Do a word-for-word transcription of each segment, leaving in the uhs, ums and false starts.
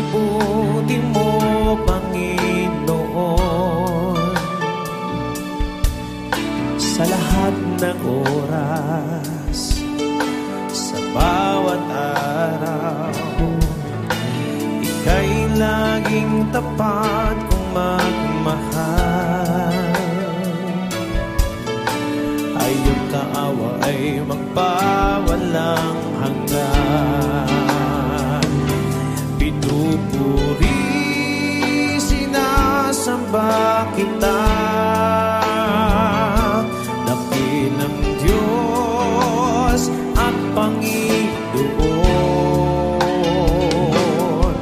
Ibuti mo, Panginoon, sa lahat ng oras, sa bawat araw, ika'y laging tapat kong magmahal. Ay iyong kaawa ay magpawalang hanggan. Pinupuri, sinasamba kita, dakilang Diyos at Panginoon.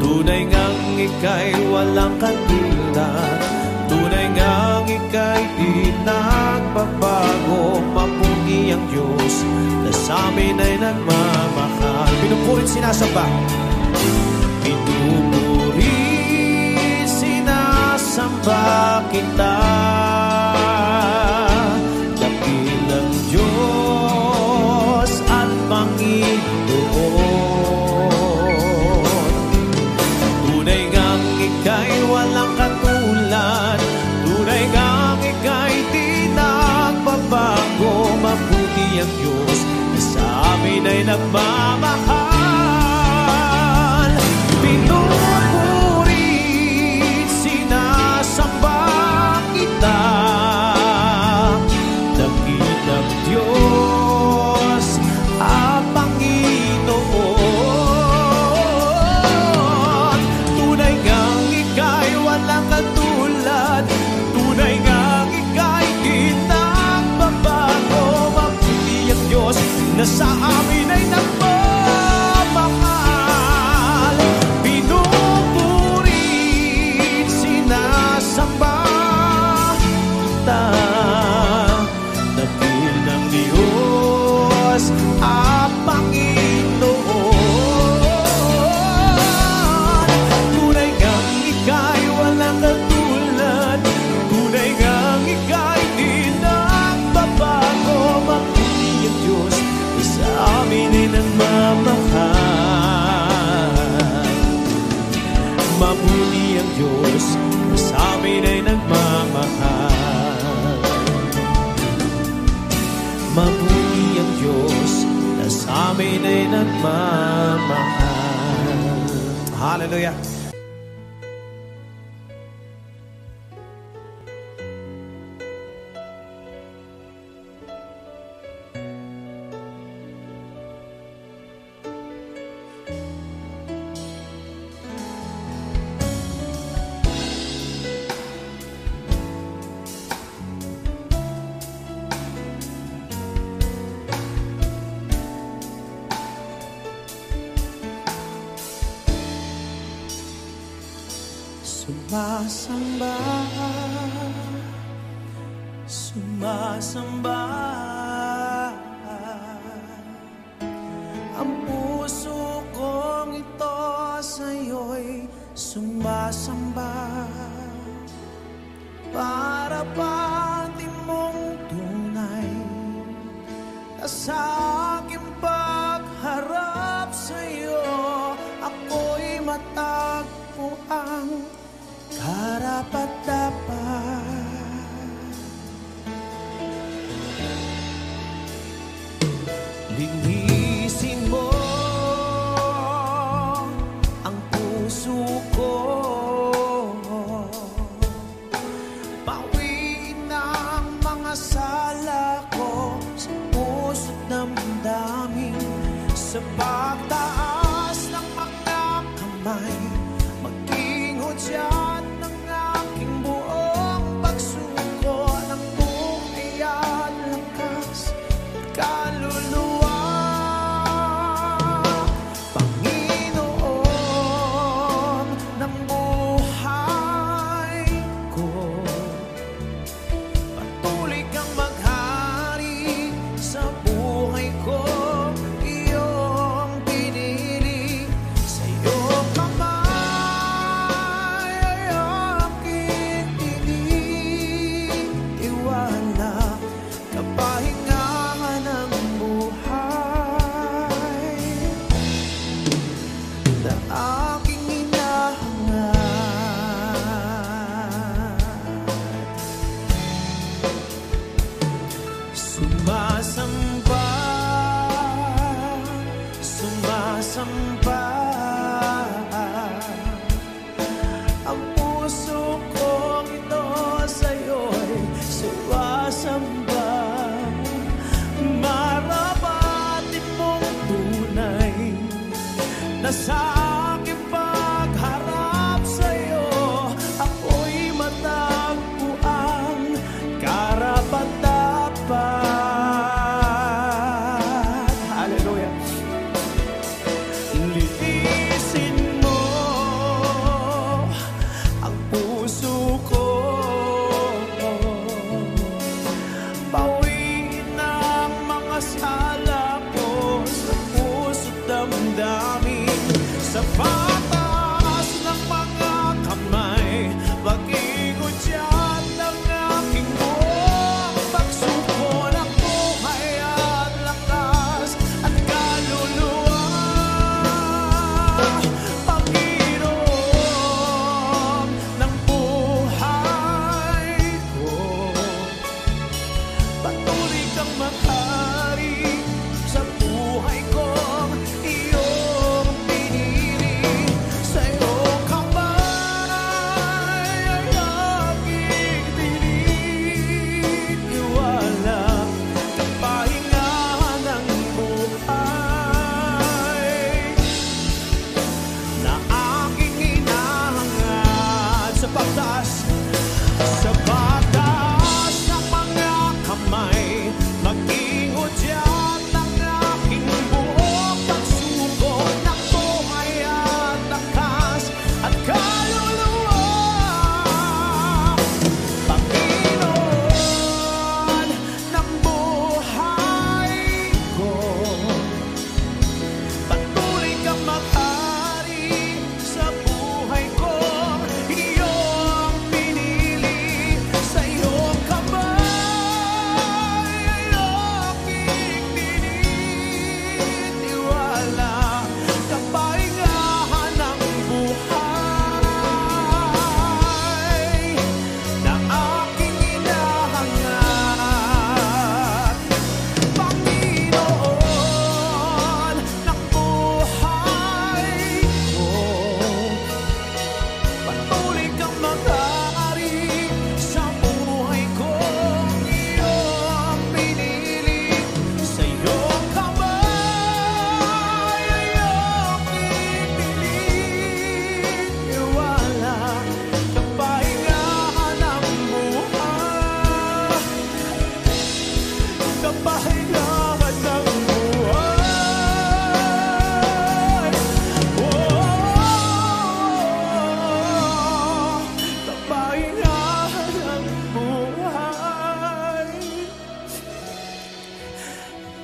Tunay ngang ika'y walang katulad, tunay ngang ika'y di nagbabago, mapuni ang Diyos na sa amin ay nagmamahal. Pinupuri, sinasamba. Pinupuri, sinasamba kita, dakilang Diyos at Panginoon. Tunay ngang ika'y walang katulad, tunay ngang ika'y di nagbabago, mabuti ang Diyos na sa amin ay nagmamahal. Na sa amin ay nagmamahal. Pinupuri, sinasamba kita, dakilang Diyos at Panginoon. Tunay ngang ika'y walang katulad, tunay ngang ika'y di nagbabago, mabuti ang Diyos sa amin ay nagmamahal. Mabuti ang Diyos, sa amin ay nagmamahal. Mabuti ang Diyos, sa amin ay nagmamahal. Hallelujah! Sumasamba, sumasamba, ang puso kong ito sa'yo'y sumasamba, para pati mong tunay na sa aking pagharap sa'yo ako'y matagpuan karapat dapat. Linisin mo ang puso ko, bawiin ang mga sala ko sa puso't damdamin, sa pagtaas ng mga kamay, mag-ingot siya. sambang, marapat mong tunay na sa aking pagharap sa'yo ako'y matagpuan karapat-dapat. Hallelujah. Litisin mo ang puso ko, sa patas ng mga kamay, pag-ingot dyan ng aking buong pagsuko ng buhay at lakas at kaluluwa. Pag-inom ng buhay ko, patuloy kang maghari sa buhay ko. Sa patas ng mga kamay, mag-ingot dyan ng aking buong pagsuko ng buhay at lakas at kaluluwa. Panginoon ng buhay ko, patuloy kang mag-ari sa buhay ko.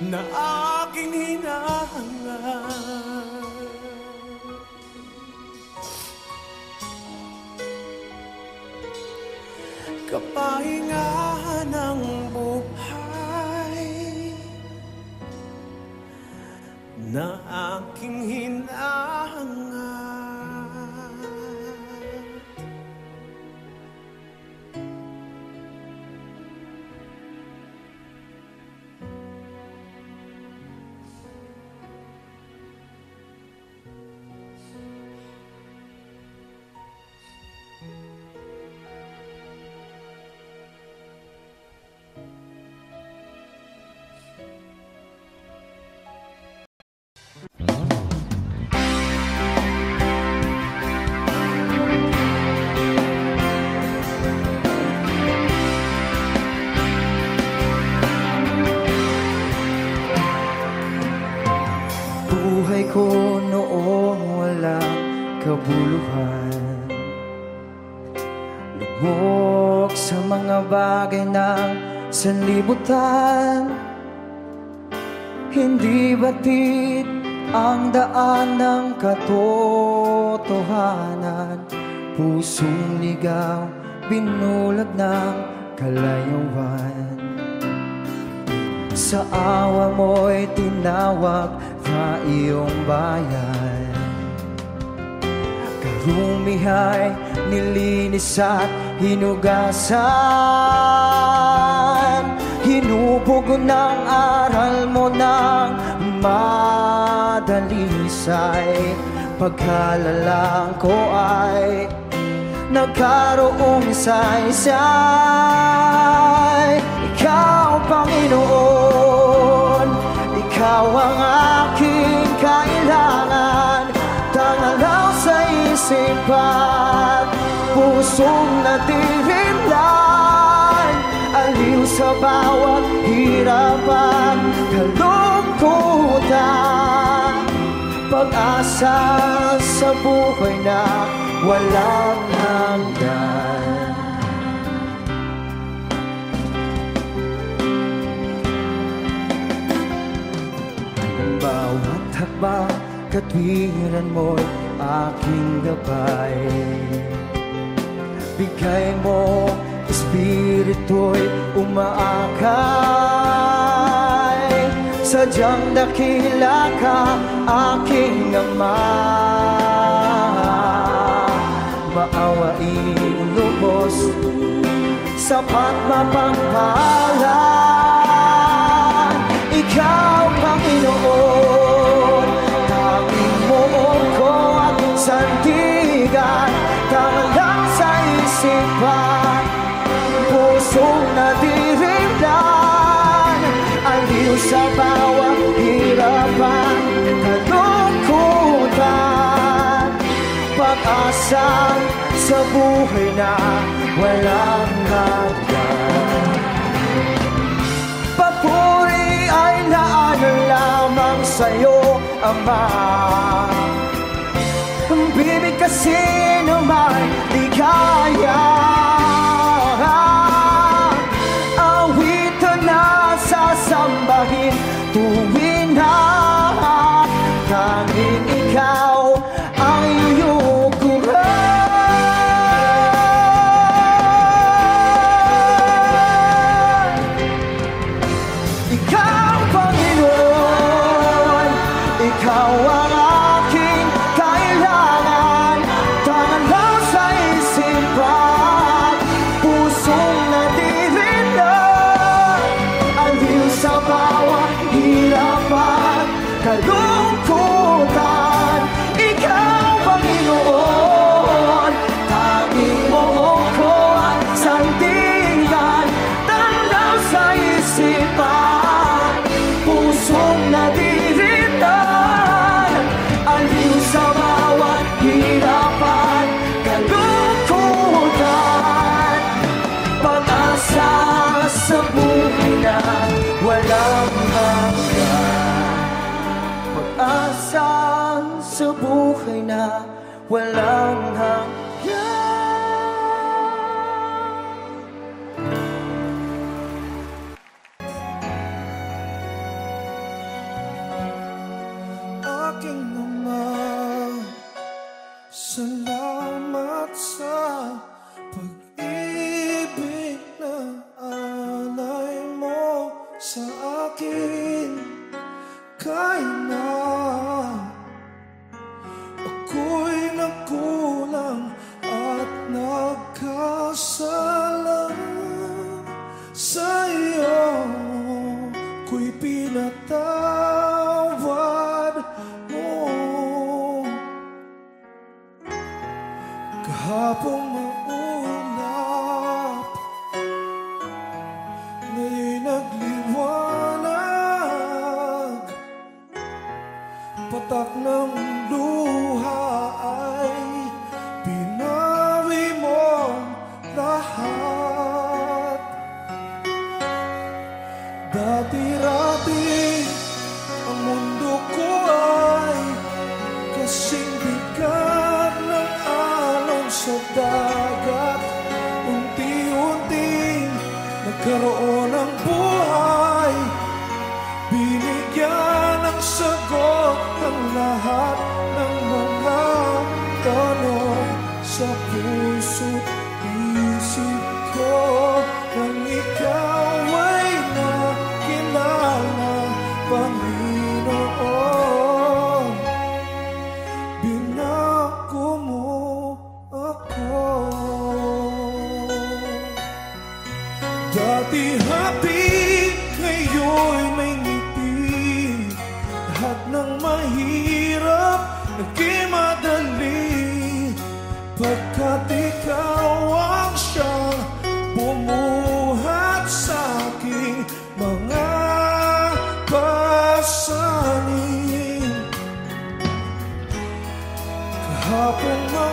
Na aking hinahangad. Kapahingahan ng buhay na aking hinahangad. Buhay ko noong walang kabuluhan, lubog sa mga bagay ng sanlibutan. Hindi batid ang daan ng katotohanan, pusong ligaw, binulag ng kalayawan. Sa awa mo'y tinawag na iyong bayan, karumihay nilinis at hinugasan. Hinubog ng aral mo ng madalisay, pagkalalang ko ay nagkaroong saysay. Ikaw dapat pusong natin hinlan aliw sa bawat hirapan, kalungkutan, pag-asa sa buhay na walang hanggan. Ang bawat hakbang, katwiran mo'y aking gabay. Bigay mo, espiritu'y umaakay. Sadyang dakila ka, aking Ama. Maawain lubos, sapat mapagpahalan. Ikaw, Panginoon, tanging mo ko at sandigan, tangalang sa isipan, pusong nadirindan, aliw sa bawat hirapan, kalungkutan, pag-asa sa buhay na walang hanggan. Papuri ay naano lamang sa'yo, Ama. Ang bibig kasi naman di kaya. Awitan na sasambahin tuwin na, tanging Ikaw ang iyukuran. Walang hanggan. Aking Ama, salamat sa pag-ibig na alay mo sa akin. Kaya na kulang at nagkasala sa iyo, ko'y pinatawad mo. Kahapong maulap, ngayon nagliwanag, patak ng luha ay pinawi mo lahat. Dati-rati ang mundo ko ay kasing bigat ng alon sa dagat. Unti-unting nagkaroon ng buhay, binigyan ng sagot ng lahat ng mga tanong sa puso't isip ko. Nang Ikaw ay nakilala, Panginoon, binako mo ako. Dati happy, ngayon'y may ngiti. Lahat ng mahirap naging madali, pagkat Ikaw ang siyang bumuhat sa aking mga pasanin. Kahapon na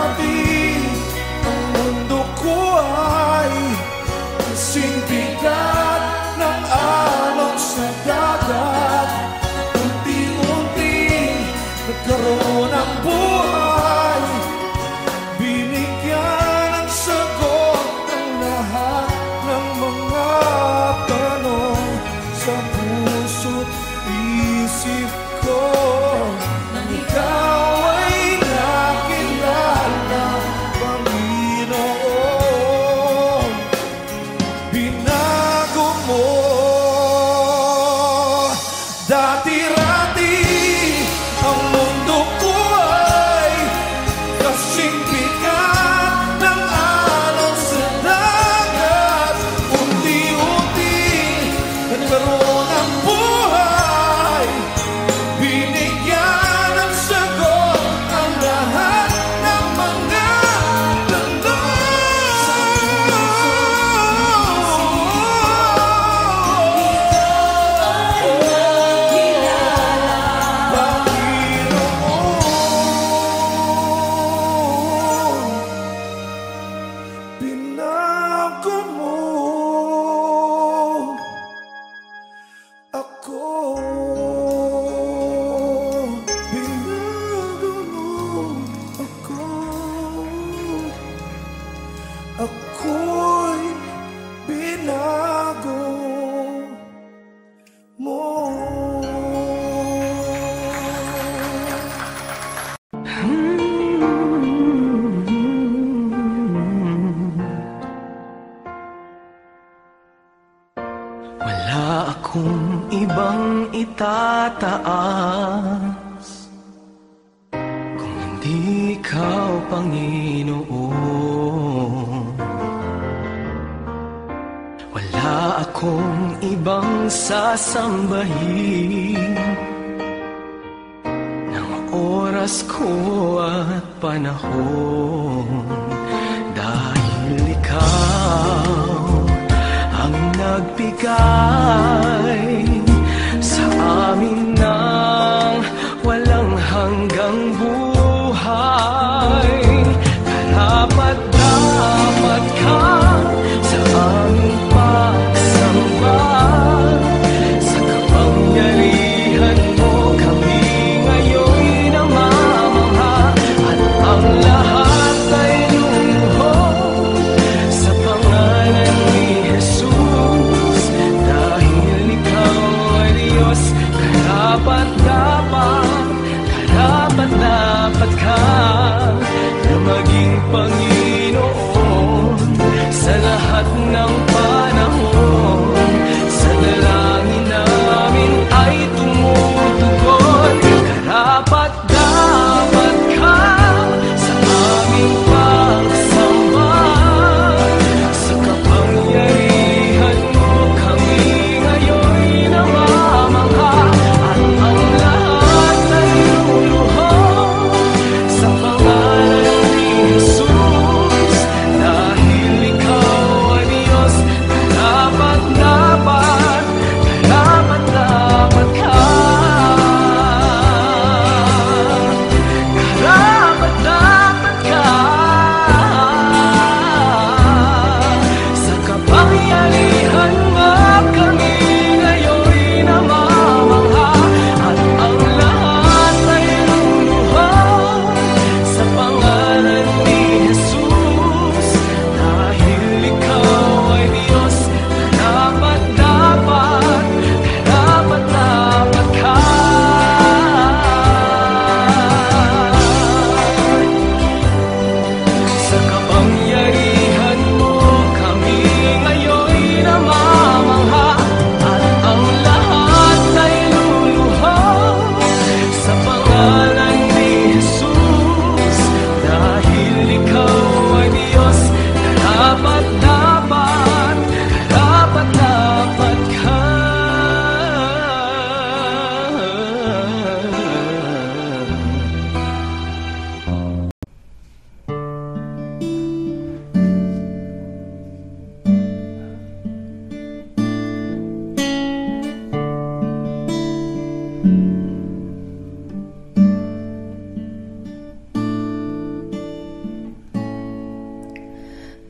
Sous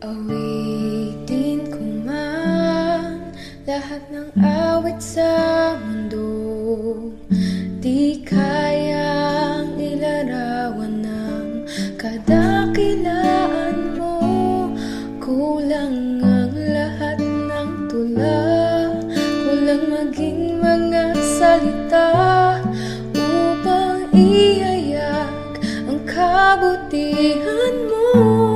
Awitin ko man lahat ng awit sa mundo, di kayang ilarawan ng kadakilaan mo. Kulang ang lahat ng tula, kulang maging mga salita upang ihayag ang kabutihan mo.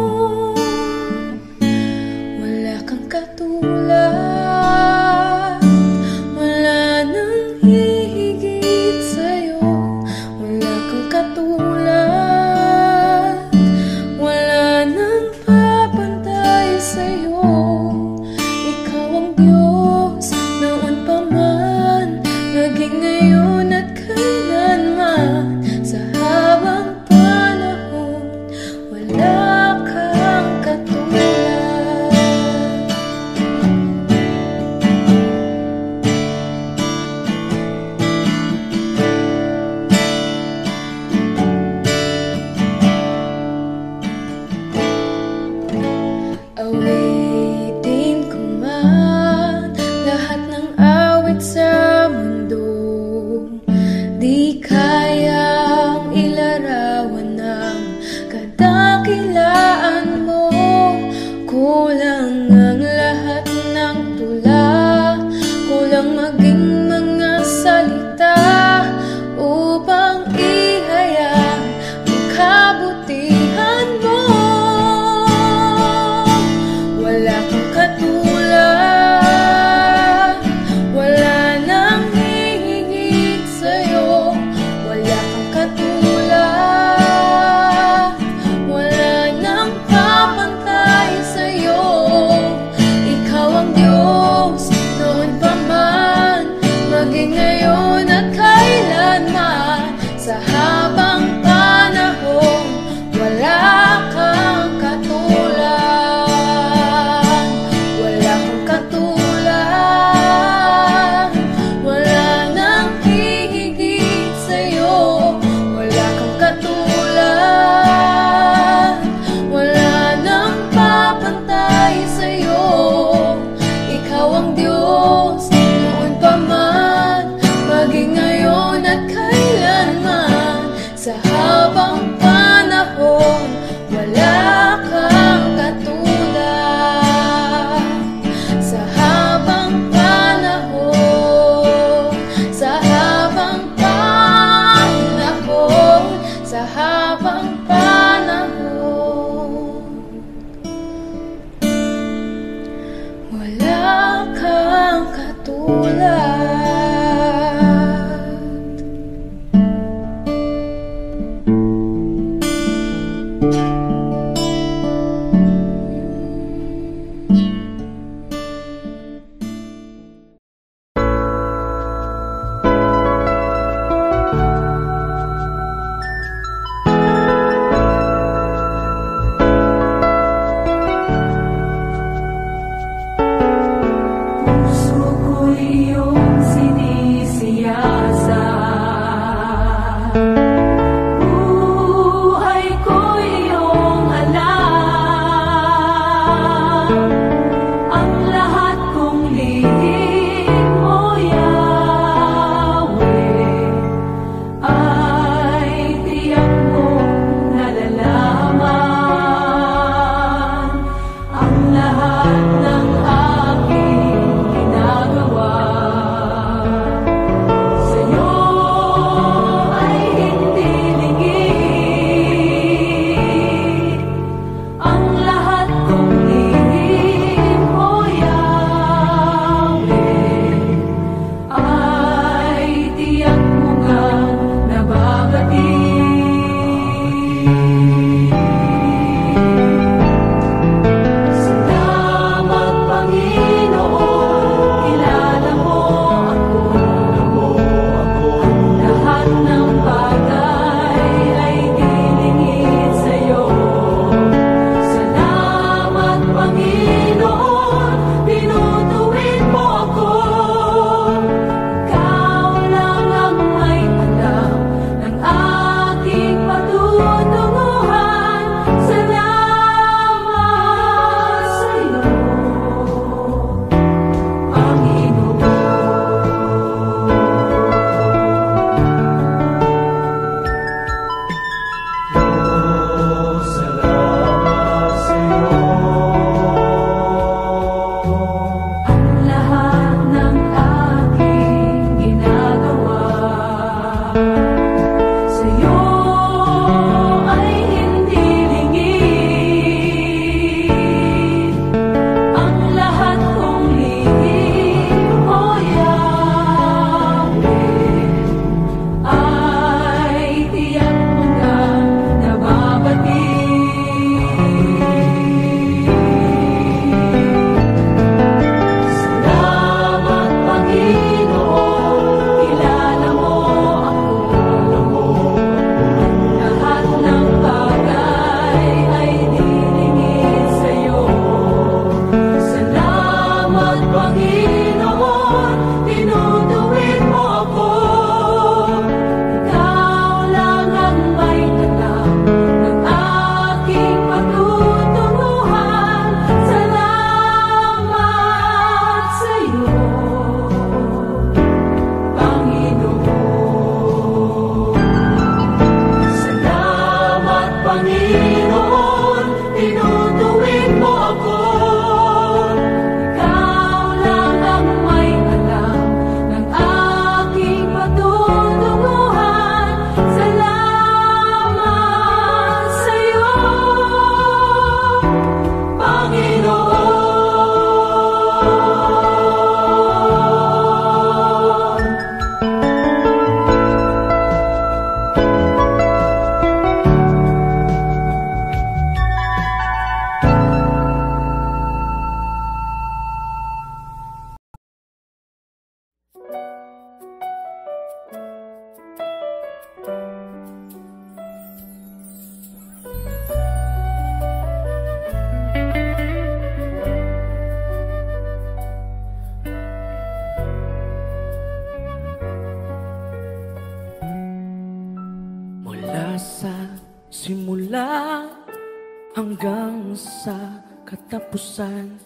sa katapusan,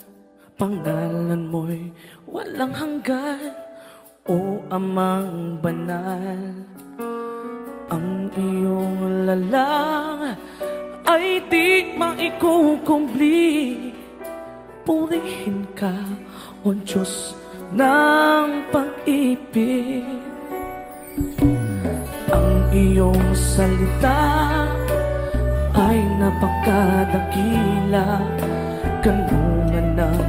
pangalan mo'y walang hanggan, o amang banal. Ang iyong lalang ay di maikukumpli. Purihin ka, o Diyos ng pag-ibig. Ang iyong salita ay napakadakila, kanungan ng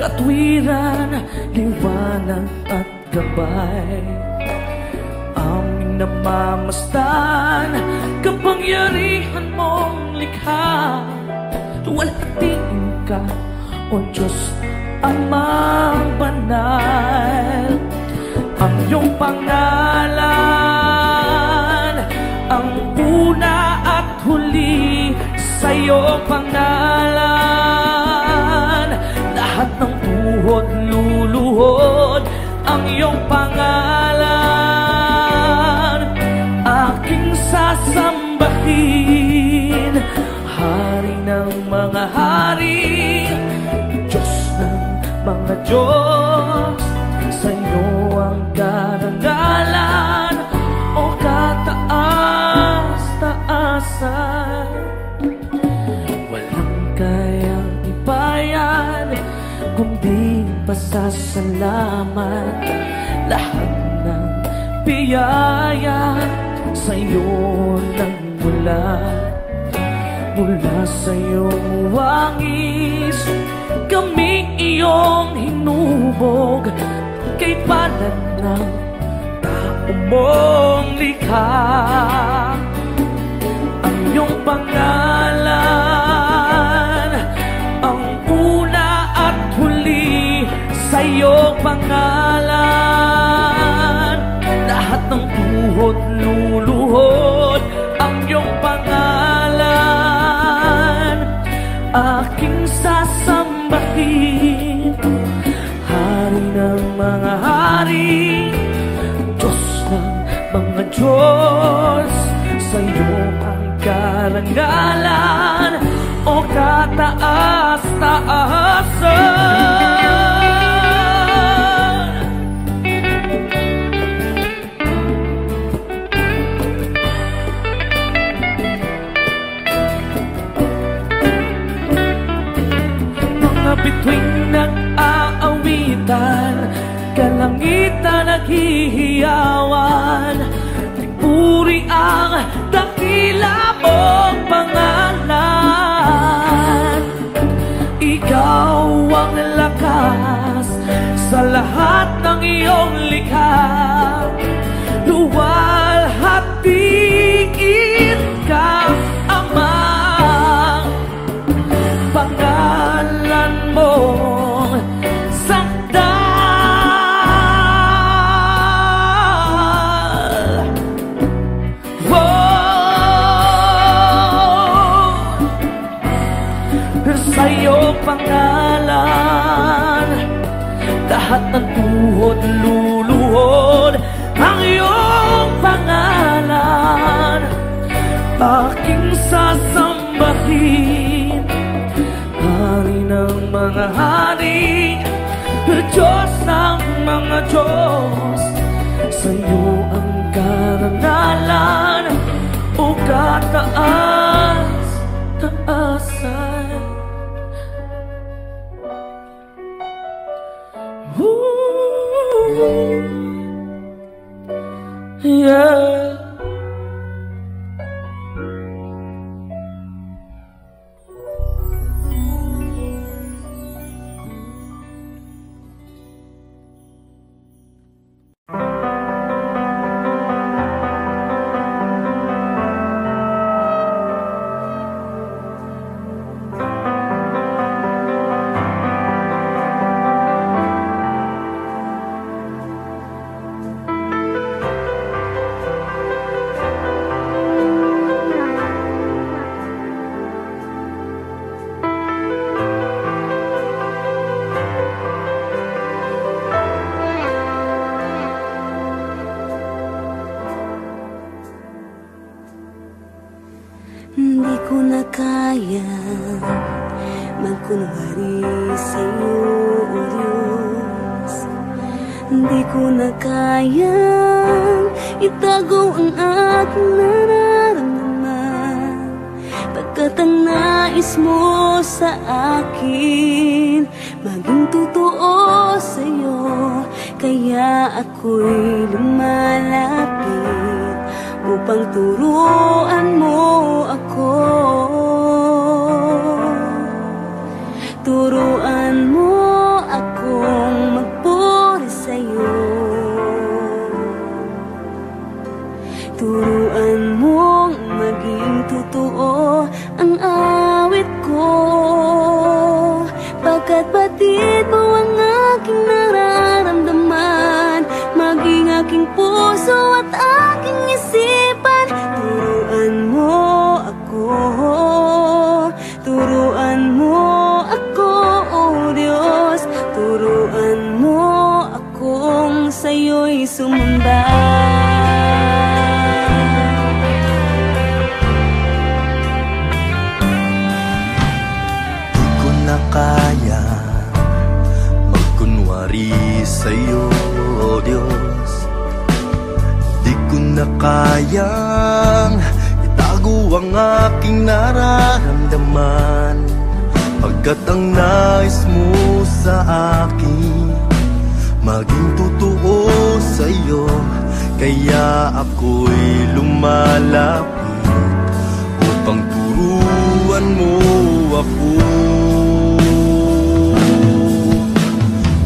katwiran, liwanag at gabay. Aming namamastan kapangyarihan mong likha. Luwalhatiin ka, O Diyos Amang banal. Ang iyong pangalan ang una at huli, sa'yo pangalan lahat ng tuhod luluhod. Ang iyong pangalan aking sasambahin, hari ng mga hari, Diyos ng mga Diyos. Sa'yo ang karangalan o kataas-taasan, walang kayang ibayan kundi pasasalamat. Lahat ng biyaya sa'yo nagmula, mula sa'yong wangis kami iyong hinubog, kay palad ng tao mong likha. Ang iyong pangalan ang una at huli, sa'yo pangalan lahat ng tuhod luluhod. Ang iyong pangalan aking sasambahin, hari ng mga hari, Diyos ng mga Diyos. Sa'yo ang karangalan o kataas-taasan. Tuwing nag-aawitan, kalangitan naghihiyawan, puri ang dakila mong pangalan. Ikaw ang lakas sa lahat ng iyong likha. Luwalhatiin ka, Ama. Pangalan lahat ng tuhod luluhod. Ang iyong pangalan aking sasambahin, hari ng mga hari, Diyos ng mga Diyos. Sa'yo ang karangalan o kataas-taasan. Yeah. ما نكون وارثة Diyos. Hindi ko na kayang itago ang aking nararamdaman, pagkat ang nais mo sa akin maging totoo sa'yo. Kaya ako'y lumalapit upang turuan mo ako, turuan mo akong magpuri sa'yo, turuan mong maging totoo ang awit ko, pagkat batid mo ang aking nararamdaman, maging aking puso at aking isipan, turuan mo ako, turuan mo ako, oh Diyos, turuan mo akong sa'yo'y sumamba. Di ko na kaya magkunwari sa'yo, oh Diyos. Di ko na kayang itago ang aking nararamdaman, pagkat ang nais mo sa akin maging totoo sa'yo. Kaya ako'y lumalapit upang turuan mo ako,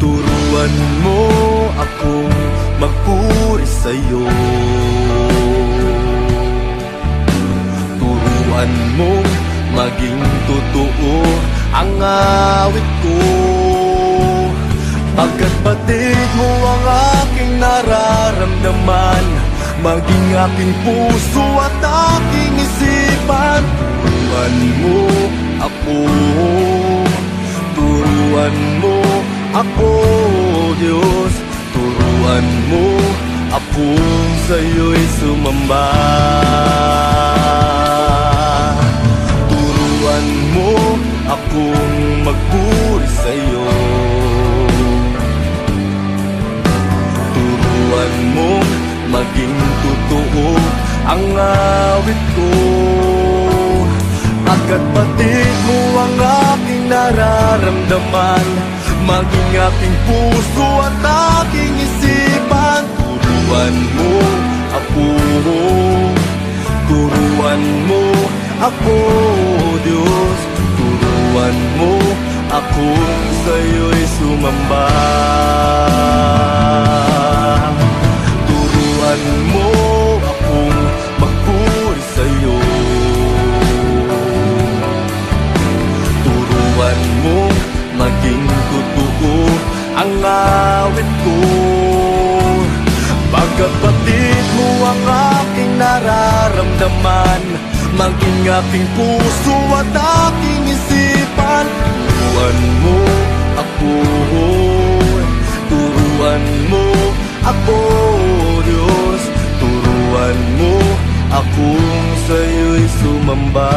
turuan mo akong magpuri sa'yo, turuan mo maging totoo ang awit ko, pagkat batid mo ang aking nararamdaman, maging aking puso at aking isipan, turuan mo ako, turuan mo ako, Diyos, turuan mo akong sa'yo'y sumamba. Turuan mo akong magpuri sa'yo, turuan mo maging totoo ang awit ko, pagkat batid mo ang aking nararamdaman, maging aking puso at aking isipan, turuan mo ako, turuan mo ako, Diyos, turuan mo akong sa'yo'y sumamba. Turuan mo akong magpuri sa'yo, turuan mo maging totoo ang awit ko, pagkat batid mo ang aking nararamdaman, maging aking puso at aking isipan, turuan mo ako, turuan mo ako, Diyos, turuan mo akong sa'yo'y sumamba.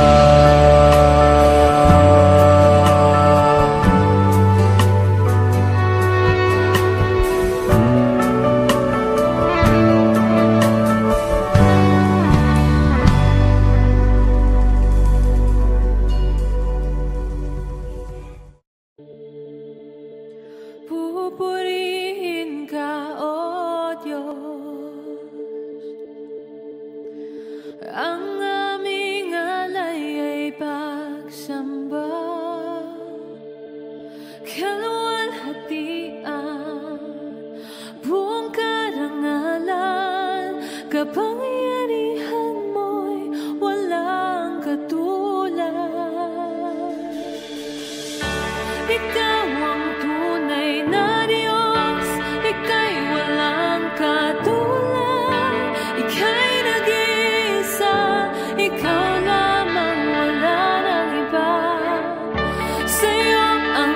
Sa'yo ang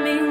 aming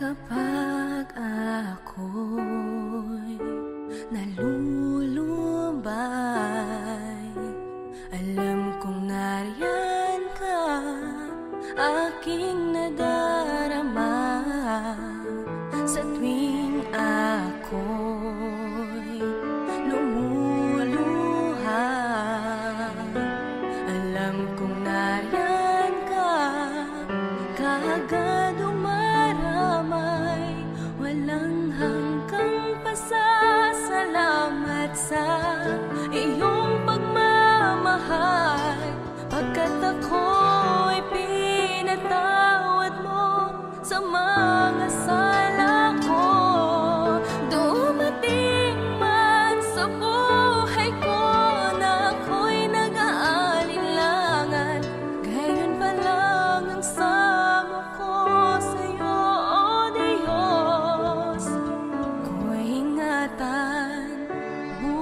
kapag ako'y nalulumbay, alam kong nariyan ka, aking nadarama. Sa tuwing ako'y lumuluha, alam kong nariyan ka, kaagad umaramay. Walang hanggang pasasalamat sa iyong pagmamahal, pagkat ako'y pinatawad mo sa mga sala ko. Dumating man sa buhay ko na ako'y nag-aalinlangan, gayon pa lang ang samo ko sa'yo, o Diyos. Ako'y ingatan mo.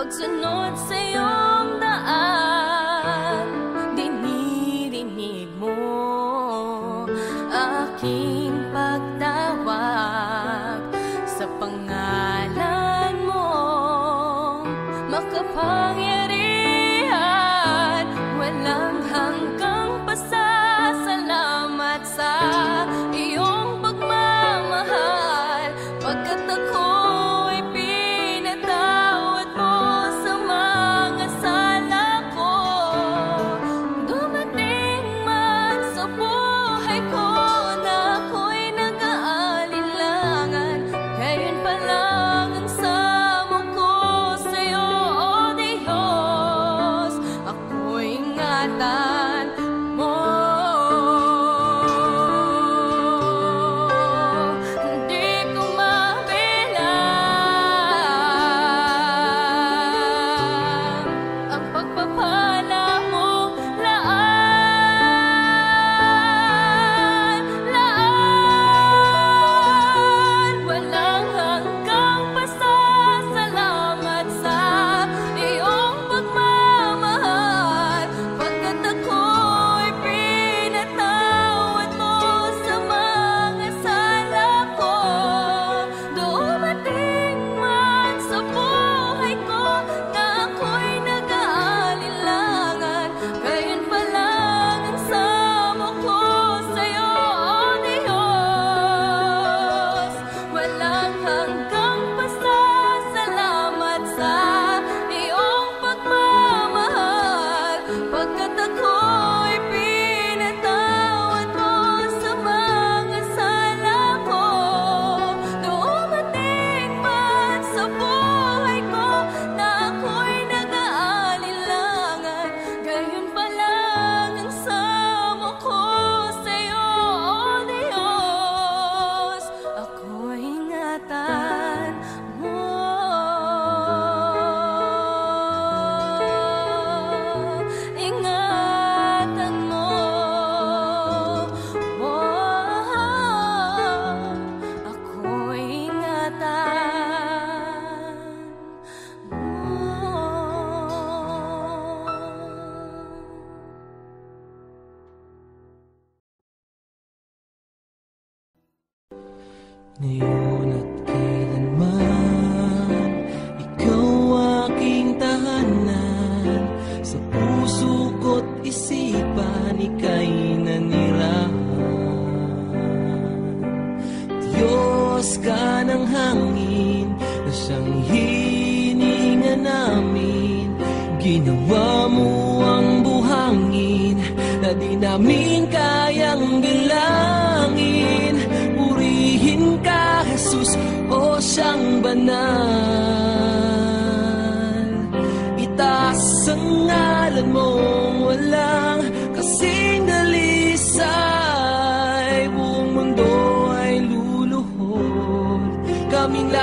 Pagsunod sa iyong daan, dinirinig mo aking pagtawag. Sa pangalan mo makapangyarihan, walang hanggang pasasalamat sa iyong pagmamahal, pagkat ako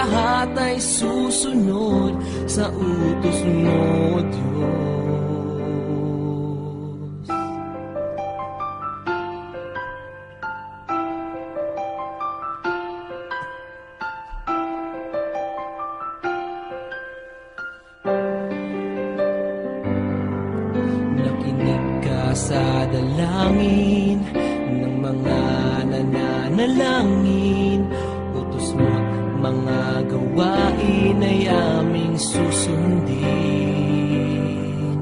hatay ay susunod sa utos mo, Diyos. Nakinig ka sa dalangin ng mga nananalangin, utos mo mga gawain ay aming susundin.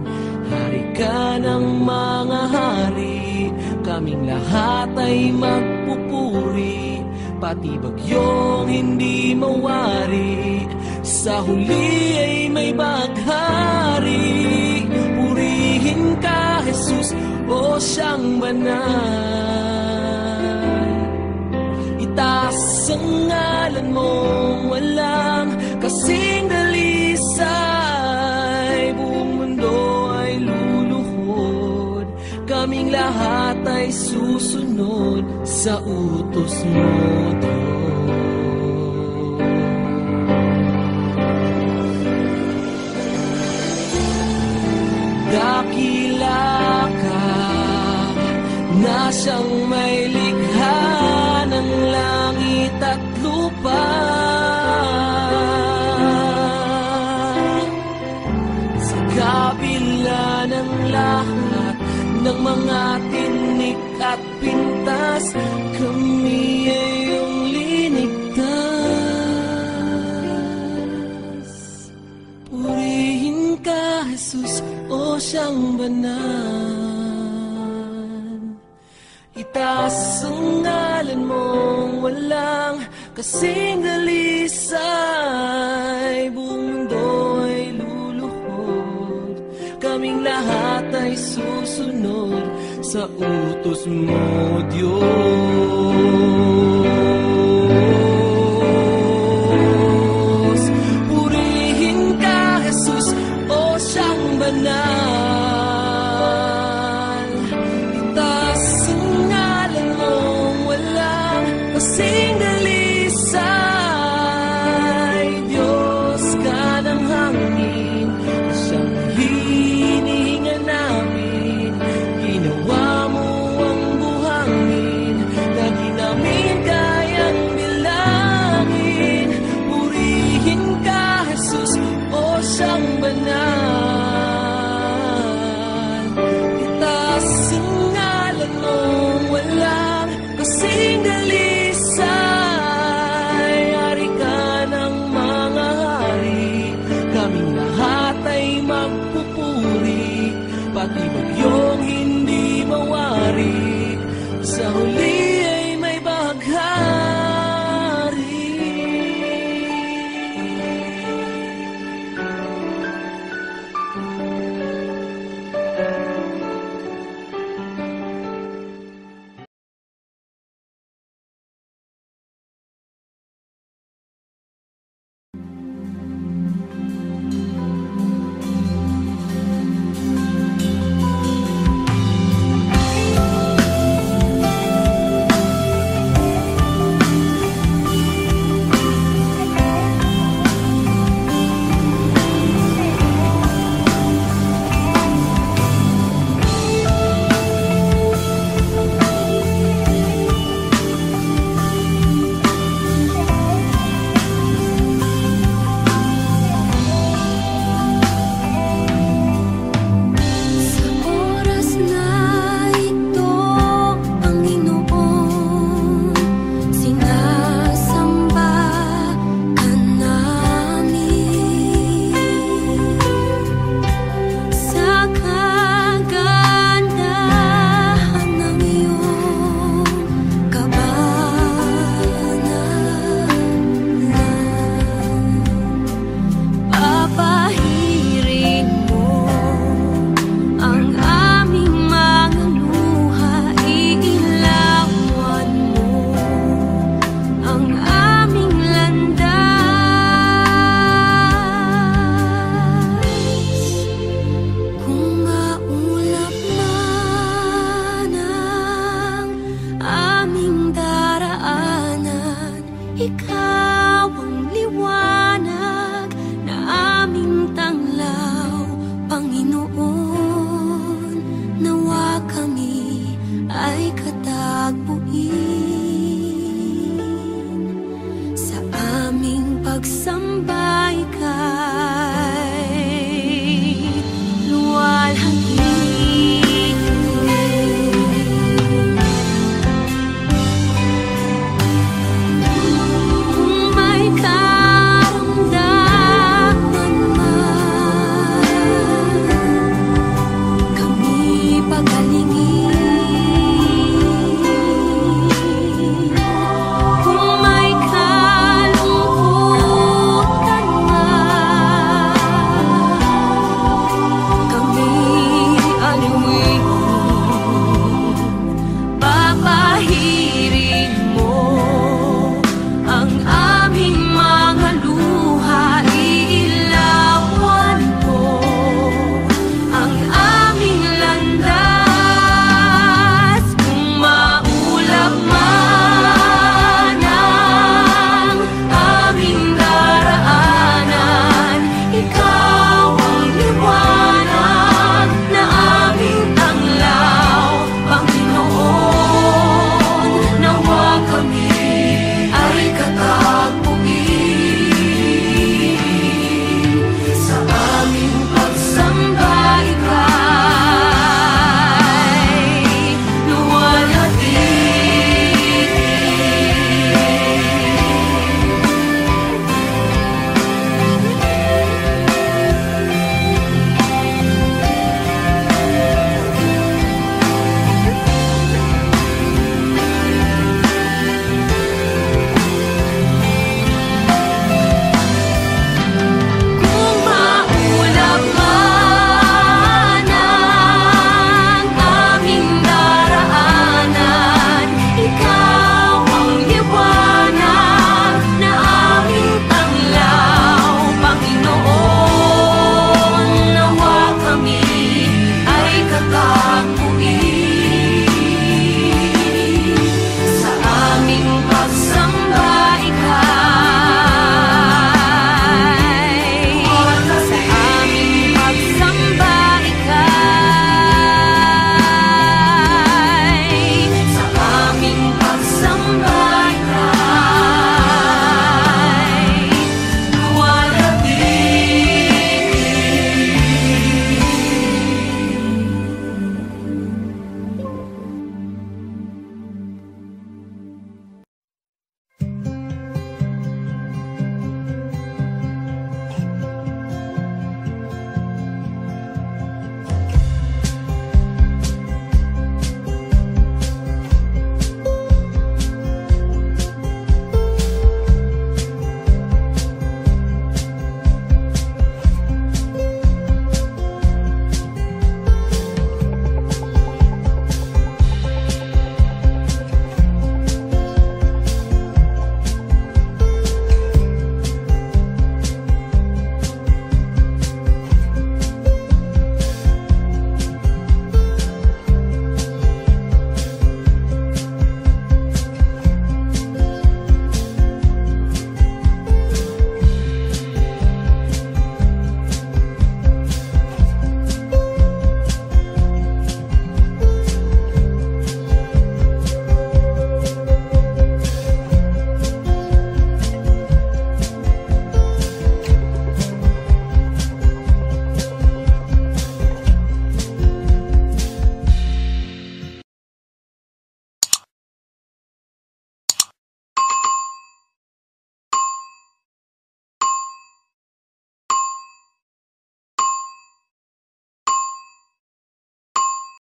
Hari ka ng mga hari, kaming lahat ay magpupuri, pati bagyong hindi mawari, sa huli ay may baghari. Purihin ka, Jesus, o siyang banal. Itaas ang ngalan mong walang kasing dalisay. Buong mundo ay luluhod, kaming lahat ay susunod sa utos mo, Diyos. Dakila ka na siyang may likha ng langit at lupa. Sa kabila ng lahat ng mga tinik at pintas, kami ay iyong linigtas. Purihin ka, Jesus, o siyang banal. Itaas ang ngalan mong walang kasing dalisay. Buong mundo ay luluhod, kaming lahat ay susunod sa utos mo, Diyos. Purihin ka, Jesus, o siyang banal. Itaas ang ngalan mong walang kasing yung hindi mawari, sa huli ay may baghari.